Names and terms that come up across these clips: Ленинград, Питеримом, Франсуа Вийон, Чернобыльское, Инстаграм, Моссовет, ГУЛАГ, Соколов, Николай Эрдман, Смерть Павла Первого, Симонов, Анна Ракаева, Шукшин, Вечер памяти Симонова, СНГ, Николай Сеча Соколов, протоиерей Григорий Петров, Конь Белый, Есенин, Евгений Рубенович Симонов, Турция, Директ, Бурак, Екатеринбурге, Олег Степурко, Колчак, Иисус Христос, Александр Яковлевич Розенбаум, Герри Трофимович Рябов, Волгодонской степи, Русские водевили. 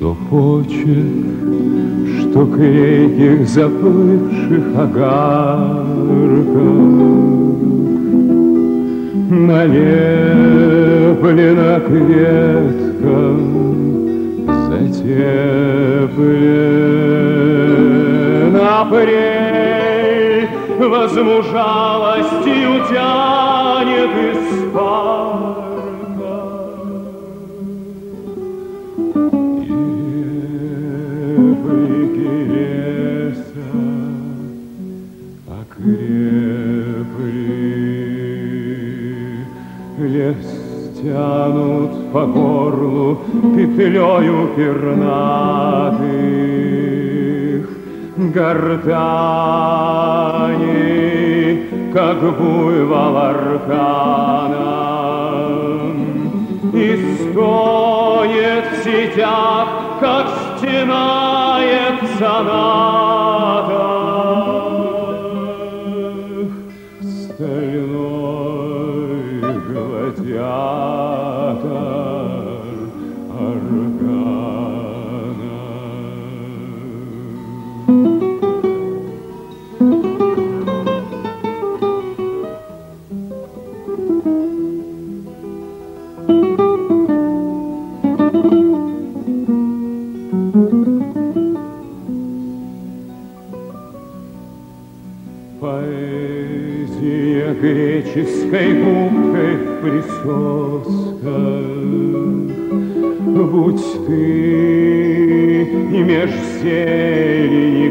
Что почек, что крепких заплывших огарков налеплено к веткам, затеплено апрель, возмужалостью тянет из пар. Тянут по горлу петлею пернатых гортани, как буйвол арканом, и стонет в сетях, как стенает соната. Греческой губкой в присосках будь ты и меж зелени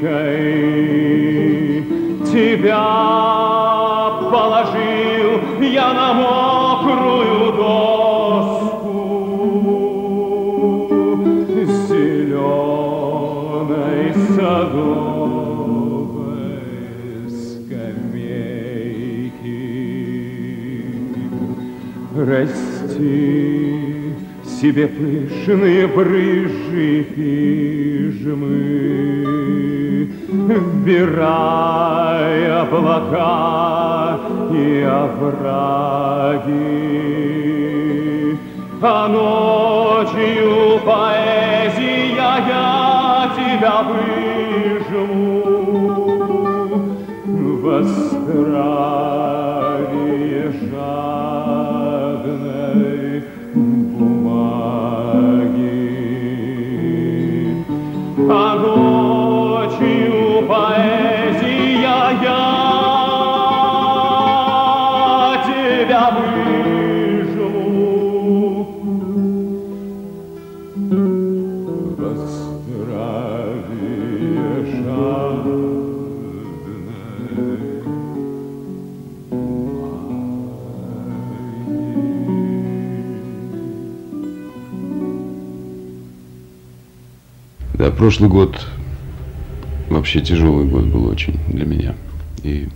клейкой. Тебя положил я на мокрую доску зеленой саду. Расти себе пышные брыжи пижмы, вбирая облака и овраги, а ночью поэзия я тебя выжму в острове Прошлый год вообще тяжелый год был очень для меня. И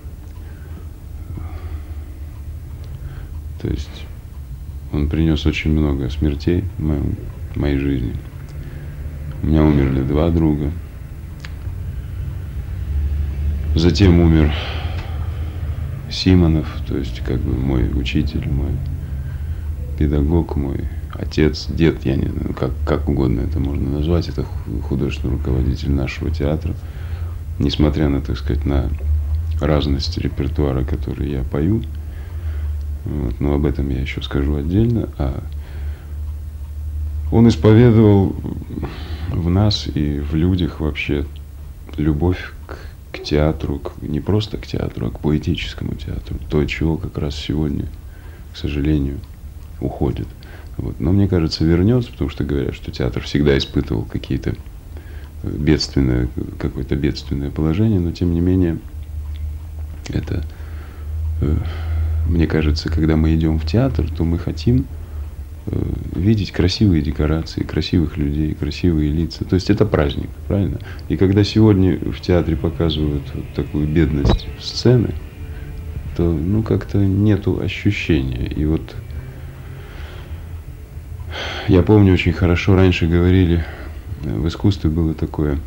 то есть он принес очень много смертей в моей жизни. У меня умерли два друга. Затем умер Симонов, то есть как бы мой учитель, мой педагог, мой отец, дед, я не знаю, как угодно это можно назвать, это художественный руководитель нашего театра. Несмотря на, так сказать, на разность репертуара, который я пою, вот, но об этом я еще скажу отдельно, он исповедовал в нас и в людях вообще любовь к театру, не просто к театру, а к поэтическому театру, то, от чего как раз сегодня, к сожалению, уходит. Вот. Но мне кажется, вернется, потому что говорят, что театр всегда испытывал какие-то какое-то бедственное положение, но тем не менее, это, мне кажется, когда мы идем в театр, то мы хотим видеть красивые декорации, красивых людей, красивые лица. То есть это праздник, правильно? И когда сегодня в театре показывают вот такую бедность сцены, то ну как-то нету ощущения. И вот я помню очень хорошо, раньше говорили, в искусстве было такое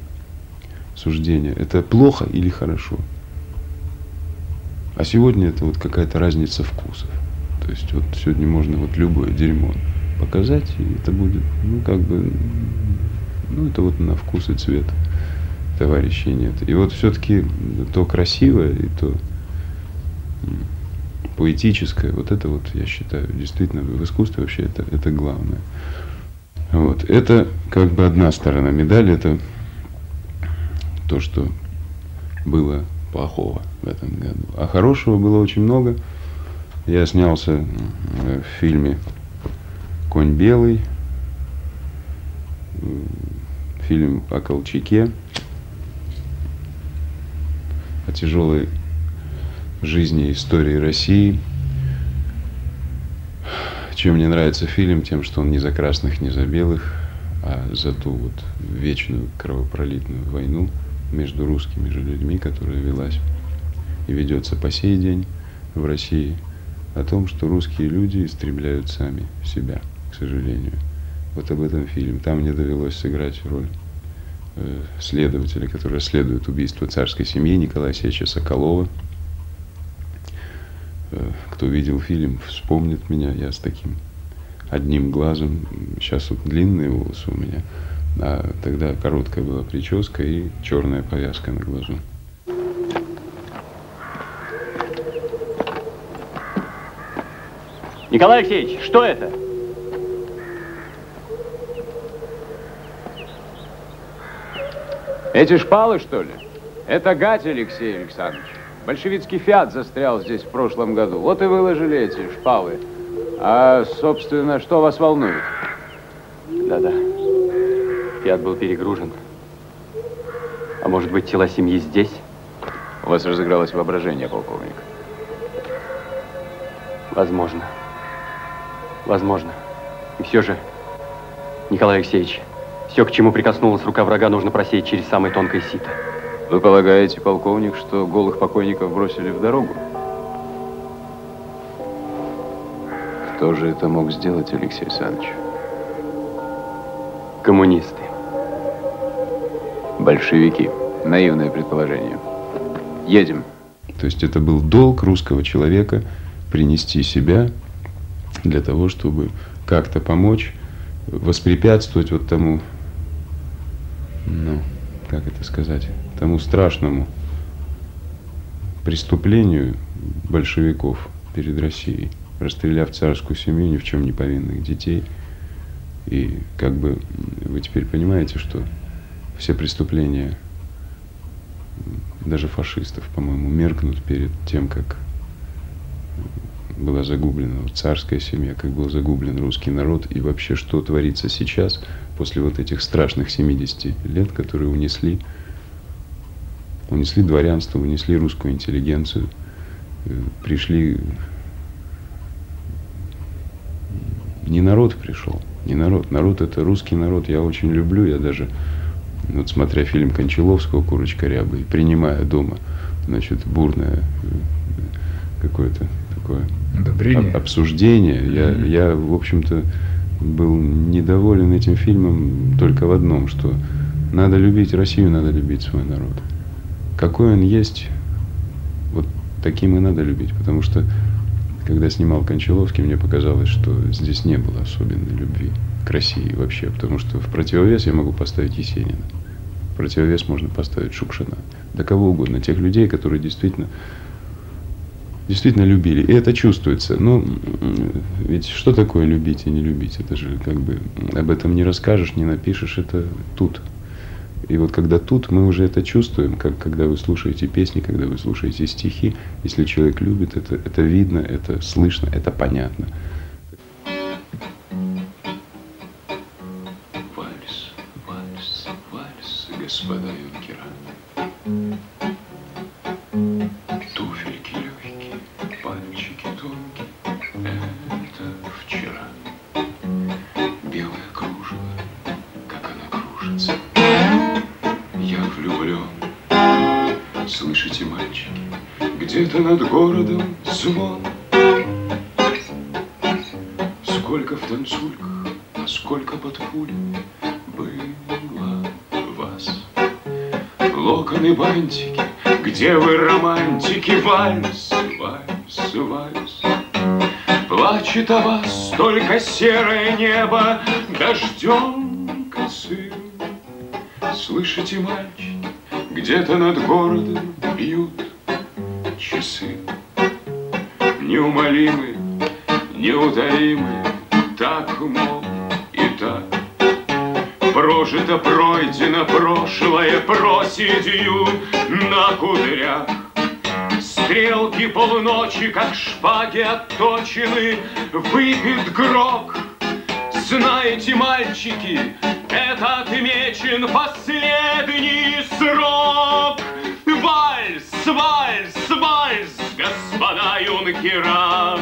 суждение, это плохо или хорошо. А сегодня это вот какая-то разница вкусов. То есть вот сегодня можно вот любое дерьмо показать, и это будет, ну, как бы, ну, это вот на вкус и цвет товарищей нет. И вот все-таки то красивое и то поэтическое, вот это вот, я считаю, действительно в искусстве вообще это главное. Вот, это как бы одна сторона медали, это то, что было плохого в этом году. А хорошего было очень много. Я снялся в фильме «Конь белый», фильм о Колчаке, о тяжелой жизни и истории России. Чем мне нравится фильм? Тем, что он не за красных, не за белых, а за ту вот вечную кровопролитную войну между русскими же людьми, которая велась и ведется по сей день в России, о том, что русские люди истребляют сами себя, к сожалению. Вот об этом фильм. Там мне довелось сыграть роль следователя, который расследует убийство царской семьи Николая Сеча Соколова. Кто видел фильм, вспомнит меня. Я с таким одним глазом. Сейчас вот длинные волосы у меня, а тогда короткая была прическа и черная повязка на глазу. Николай Алексеевич, что это? Эти шпалы, что ли? Это гать, Алексей Александрович. Большевицкий фиат застрял здесь в прошлом году. Вот и выложили эти шпалы. А, собственно, что вас волнует? Да-да. Фиат был перегружен. А может быть, тела семьи здесь? У вас разыгралось воображение, полковник. Возможно. Возможно. И все же, Николай Алексеевич, все, к чему прикоснулась рука врага, нужно просеять через самое тонкое сито. Вы полагаете, полковник, что голых покойников бросили в дорогу? Кто же это мог сделать, Алексей Александрович? Коммунисты. Большевики. Наивное предположение. Едем. То есть это был долг русского человека принести себя для того, чтобы как-то помочь, воспрепятствовать вот тому, ну, как это сказать, тому страшному преступлению большевиков перед Россией, расстреляв царскую семью, ни в чем не повинных детей. И как бы вы теперь понимаете, что все преступления, даже фашистов, по-моему, меркнут перед тем, как была загублена царская семья, как был загублен русский народ, и вообще, что творится сейчас, после вот этих страшных 70 лет, которые унесли дворянство, унесли русскую интеллигенцию, пришли... Не народ пришел, не народ. Народ — это русский народ, я очень люблю, я даже, вот смотря фильм Кончаловского «Курочка рябы», принимая дома, значит, бурное какое-то такое обсуждение, я, в общем-то, был недоволен этим фильмом только в одном, что надо любить Россию, надо любить свой народ. Какой он есть, вот таким и надо любить, потому что, когда снимал Кончаловский, мне показалось, что здесь не было особенной любви к России вообще, потому что в противовес я могу поставить Есенина, в противовес можно поставить Шукшина, да кого угодно, тех людей, которые действительно любили. И это чувствуется. Но ведь что такое любить и не любить? Это же как бы об этом не расскажешь, не напишешь, это тут. И вот когда тут, мы уже это чувствуем, как когда вы слушаете песни, когда вы слушаете стихи. Если человек любит, это видно, это слышно, это понятно. Вальс, вальс, вальс, господа юнкера. Где-то над городом звон. Сколько в танцульках, а сколько под пулями было вас. Локоны, бантики, где вы, романтики? Вальс, вальс, вальс. Плачет о вас только серое небо дождем косым. Слышите, мальчик, где-то над городом бьют часы. Неумолимы, неутолимы, так, мол, и так. Прожито, пройдено, прошлое проседью на кудрях. Стрелки полуночи, как шпаги отточены, выбит грок. Знаете, мальчики, это отмечен последний срок. Вальс, вальс, вальс, господа юнкера.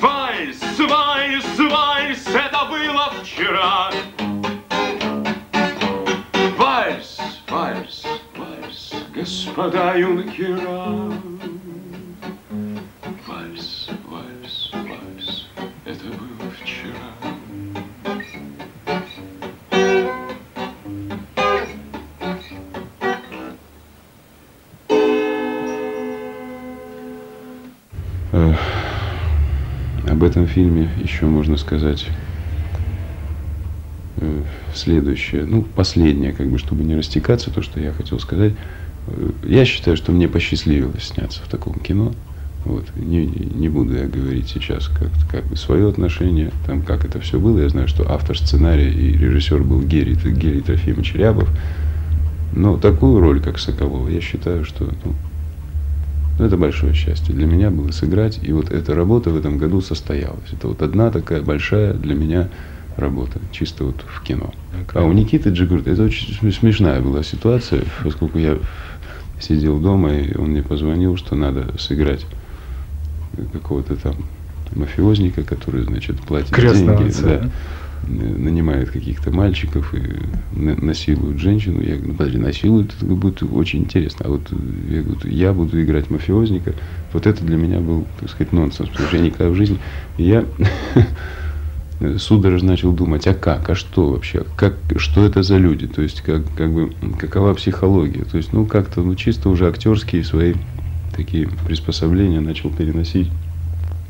Вальс, вальс, вальс, это было вчера. Вальс, вальс, вальс, господа юнкера. Вальс, вальс, вальс, это было вчера. Об этом фильме еще можно сказать следующее, ну, последнее, как бы, чтобы не растекаться, то, что я хотел сказать. Я считаю, что мне посчастливилось сняться в таком кино. Вот. Не буду я говорить сейчас как бы свое отношение, там, как это все было. Я знаю, что автор сценария и режиссер был Герри Трофимович Рябов. Но такую роль, как Соколова, я считаю, что... Ну, это большое счастье для меня было сыграть, и вот эта работа в этом году состоялась. Это вот одна такая большая для меня работа, чисто вот в кино. А у Никиты Джигурта это очень смешная была ситуация, поскольку я сидел дома, и он мне позвонил, что надо сыграть какого-то там мафиозника, который, значит, платит деньги, да, нанимает каких-то мальчиков и насилует женщину. Я говорю, ну, подожди, насилуют, это будет очень интересно. А вот я говорю, я буду играть мафиозника. Вот это для меня был, так сказать, нонсенс, потому что я никогда в жизни... И я судорожно начал думать, а как, а что вообще, как, что это за люди, то есть как бы, какова психология. То есть, ну, как-то, ну, чисто уже актерские свои такие приспособления начал переносить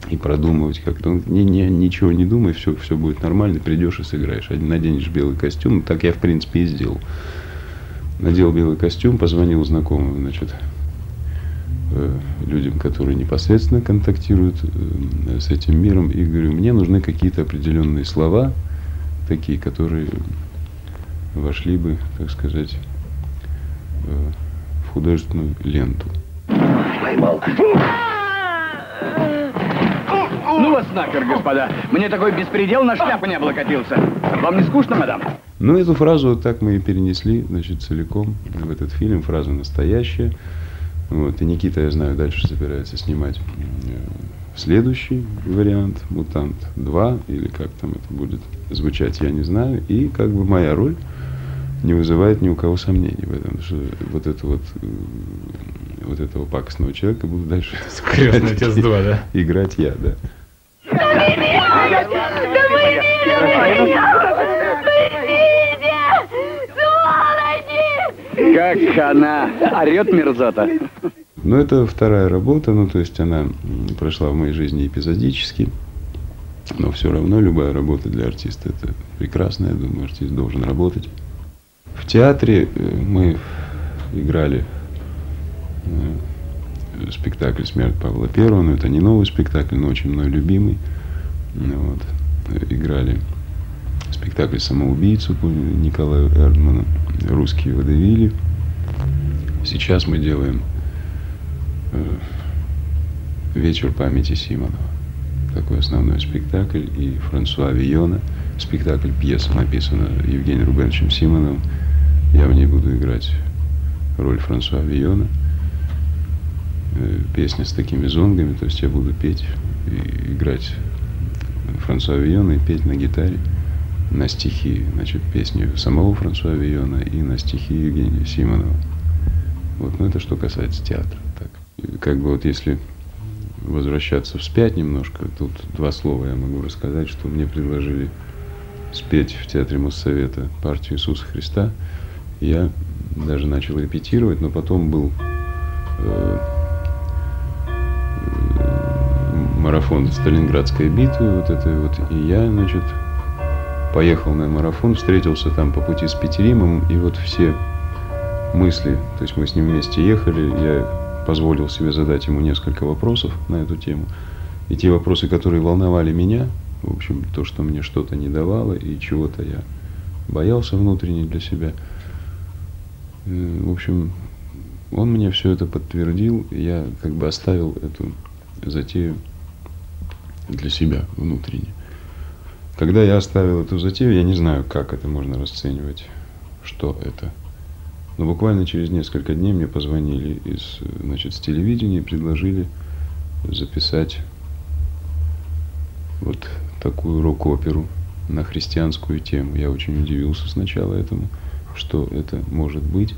и продумывать как-то. Ничего не думай, все будет нормально, придешь и сыграешь. Наденешь белый костюм. Так я, в принципе, и сделал. Надел белый костюм, позвонил знакомым, значит, людям, которые непосредственно контактируют с этим миром, и говорю, мне нужны какие-то определенные слова, такие, которые вошли бы, так сказать, в художественную ленту. Поймал. Ну вас нахер, господа. Мне такой беспредел на шляпу не облокотился. Вам не скучно, мадам? Ну, эту фразу вот так мы и перенесли, значит, целиком в этот фильм. Фраза настоящая. Вот. И Никита, я знаю, дальше собирается снимать следующий вариант, «Мутант 2», или как там это будет звучать, я не знаю. И как бы моя роль не вызывает ни у кого сомнений в этом, что вот это вот этого пакостного человека буду дальше играть я, да. Как она орет, мерзота. Ну, это вторая работа, ну, то есть она прошла в моей жизни эпизодически, но все равно любая работа для артиста это прекрасно, я думаю, артист должен работать. В театре мы играли спектакль «Смерть Павла Первого», но это не новый спектакль, но очень мной любимый. Вот. Играли спектакль «Самоубийцу» Николая Эрдмана, «Русские водевили». Сейчас мы делаем «Вечер памяти Симонова», такой основной спектакль, и Франсуа Вийона, спектакль пьеса, написана Евгением Рубеновичем Симоновым. Я в ней буду играть роль Франсуа Вийона. Песня с такими зонгами, то есть я буду петь и играть Франсуа Вийона и петь на гитаре на стихи, значит, песни самого Франсуа Вийона и на стихи Евгения Симонова. Вот, ну, это что касается театра. Так. Как бы вот если возвращаться вспять немножко, тут два слова я могу рассказать, что мне предложили спеть в театре Моссовета партию Иисуса Христа. Я даже начал репетировать, но потом был марафон Сталинградской битвы, вот этой вот, и я, значит, поехал на марафон, встретился там по пути с Питеримом, и вот все мысли, то есть мы с ним вместе ехали, я позволил себе задать ему несколько вопросов на эту тему, и те вопросы, которые волновали меня, в общем, то, что мне что-то не давало, и чего-то я боялся внутренне для себя, в общем, он мне все это подтвердил, и я как бы оставил эту затею для себя внутренне. Когда я оставил эту затею, я не знаю, как это можно расценивать, что это. Но буквально через несколько дней мне позвонили из, значит, с телевидения и предложили записать вот такую рок-оперу на христианскую тему. Я очень удивился сначала этому, что это может быть.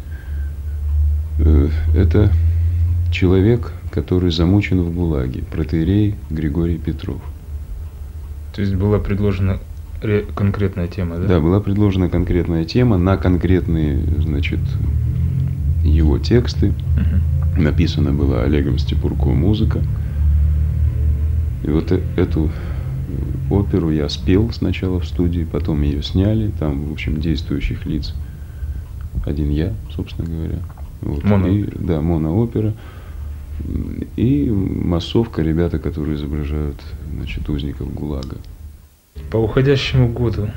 Это человек, который замучен в ГУЛАГе, протоиерей Григорий Петров. То есть была предложена конкретная тема, да? Да, была предложена конкретная тема на конкретные, значит, его тексты. Угу. Написана была Олегом Степурко музыка. И вот эту оперу я спел сначала в студии, потом ее сняли, там, в общем, действующих лиц один я, собственно говоря. Вот. И, да, моноопера. И массовка, ребята, которые изображают, значит, узников ГУЛАГа. По уходящему году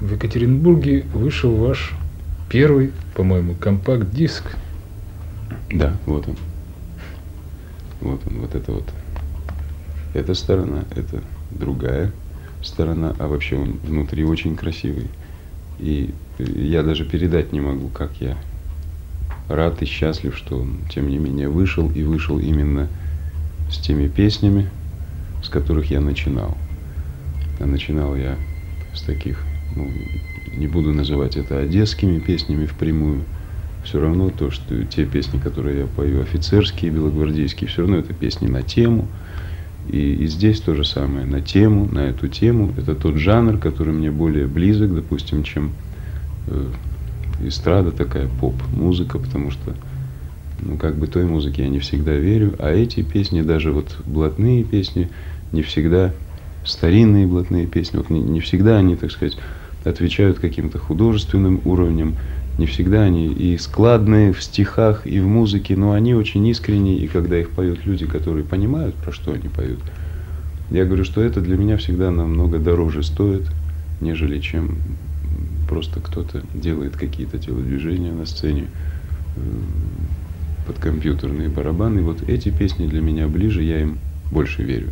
в Екатеринбурге вышел ваш первый, по-моему, компакт-диск. Да, вот он. Вот он, вот это вот. Эта сторона, это другая сторона, а вообще он внутри очень красивый. И я даже передать не могу, как я рад и счастлив, что он, тем не менее, вышел, и вышел именно с теми песнями, с которых я начинал. А начинал я с таких, ну, не буду называть это одесскими песнями впрямую, все равно то, что те песни, которые я пою, офицерские, белогвардейские, все равно это песни на тему. И здесь то же самое, на тему, на эту тему. Это тот жанр, который мне более близок, допустим, чем... эстрада такая, поп-музыка, потому что, ну, как бы той музыке я не всегда верю, а эти песни, даже вот блатные песни, не всегда, старинные блатные песни, вот не всегда они, так сказать, отвечают каким-то художественным уровнем, не всегда они и складные в стихах, и в музыке, но они очень искренние, и когда их поют люди, которые понимают, про что они поют, я говорю, что это для меня всегда намного дороже стоит, нежели чем... Просто кто-то делает какие-то телодвижения на сцене под компьютерные барабаны. Вот эти песни для меня ближе, я им больше верю.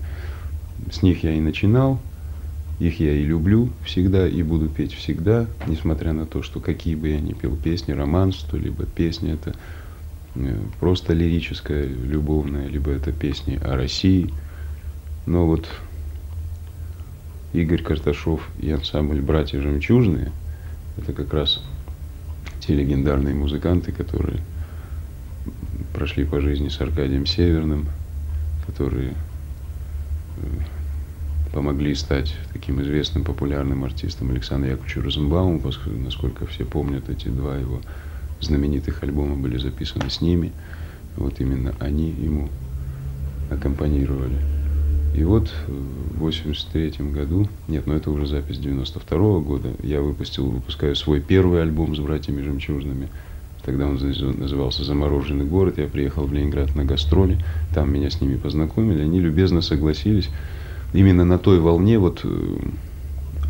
С них я и начинал, их я и люблю всегда, и буду петь всегда, несмотря на то, что какие бы я ни пел песни, романс, то либо песня это просто лирическая, любовная, либо это песни о России. Но вот Игорь Карташев и ансамбль «Братья жемчужные» — это как раз те легендарные музыканты, которые прошли по жизни с Аркадием Северным, которые помогли стать таким известным, популярным артистом Александру Яковлевичу Розенбауму, поскольку, насколько все помнят, эти два его знаменитых альбома были записаны с ними. Вот именно они ему аккомпанировали. И вот в 1983 году, нет, но это уже запись 1992 года, я выпускаю свой первый альбом с братьями жемчужными. Тогда он назывался «Замороженный город». Я приехал в Ленинград на гастроли, там меня с ними познакомили, они любезно согласились именно на той волне, вот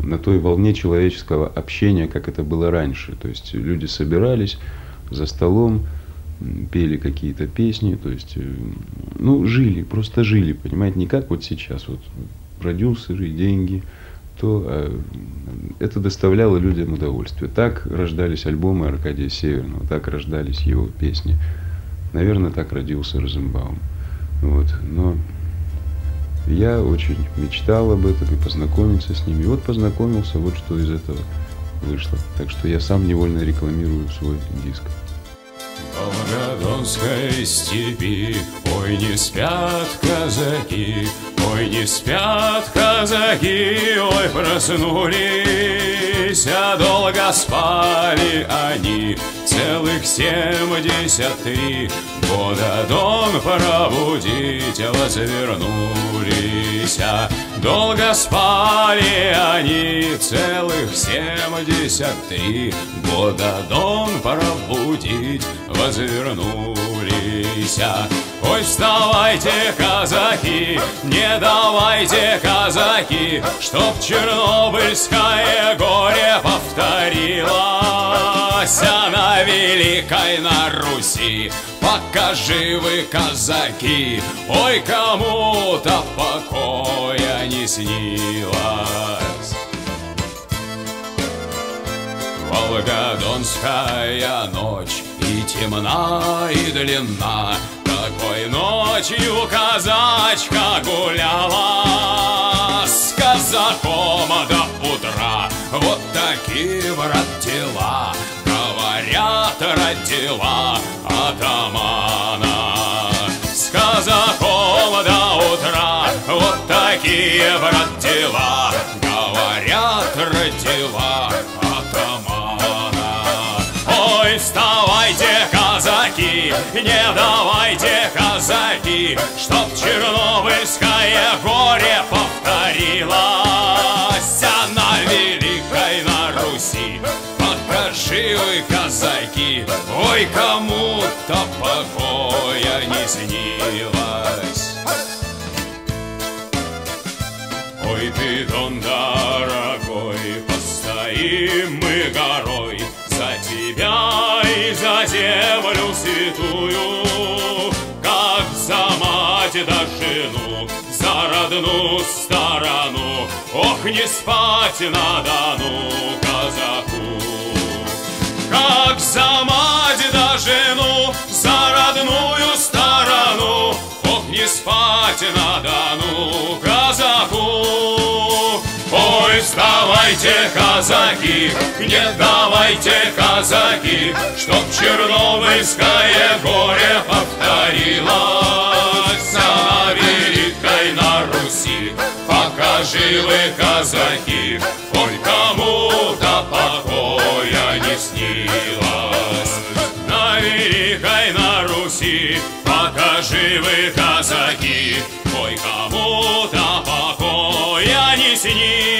на той волне человеческого общения, как это было раньше. То есть люди собирались за столом, пели какие-то песни, то есть, ну, жили, просто жили, понимаете, не как вот сейчас, вот продюсеры, деньги, то это доставляло людям удовольствие. Так рождались альбомы Аркадия Северного, так рождались его песни. Наверное, так родился Розенбаум. Вот. Но я очень мечтал об этом и познакомиться с ними. И вот познакомился, вот что из этого вышло. Так что я сам невольно рекламирую свой диск. Волгодонской степи, ой, не спят казаки, ой, не спят казаки, ой, проснулись, а долго спали они. целых 73 года дон пробудить возвернулись. Долго спали они целых 73 года дон пробудить возвернулись. Ой, вставайте, казаки, не давайте, казаки, чтоб Чернобыльское горе повторилось на великой на Руси. Пока живы казаки, ой, кому-то покоя не снилось. Волгодонская ночь и темна, и длинна, такой ночью казачка гуляла с казаком до утра. Вот такие, брат, дела, говорят, родила атамана. С казаком до утра, вот такие, брат, дела, говорят, родила атамана. Ой, вставайте, казаки, не давайте, казаки, чтоб Чернобыльское горе повторилось на великой на Руси. Пока живы казаки, ой, кому-то покоя не снилось. Ой, ты, Дон, дорогой, постоим мы горой за тебя и за землю святую, как за мать да жену, за родную сторону. Ох, не спать на Дону казаку, как за мать да жену, за родную сторону. Ох, не спать на Дону казаку. Ой, вставайте, казаки, не давайте, казаки, чтоб Чернобыльское горе повторилось на великой на Руси. Пока живы казаки, ой, кому-то покоя не снилось. На великой на Руси, пока живы казаки, ой, кому-то покоя не снилось.